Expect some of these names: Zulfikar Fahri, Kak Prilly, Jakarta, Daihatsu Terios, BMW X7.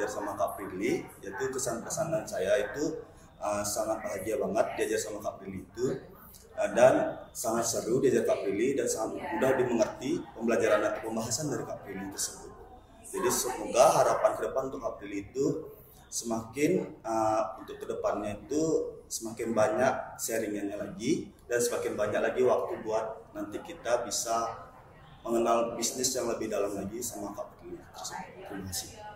belajar sama Kak Prilly, yaitu kesan-kesanan saya itu sangat bahagia banget diajar sama Kak Prilly itu, dan sangat seru diajar Kak Prilly dan sangat mudah dimengerti pembelajaran atau pembahasan dari Kak Prilly tersebut. Jadi semoga harapan ke depan untuk Kak Prilly itu semakin untuk kedepannya itu semakin banyak sharingannya lagi dan semakin banyak lagi waktu buat nanti kita bisa mengenal bisnis yang lebih dalam lagi sama Kak Prilly. Terima kasih.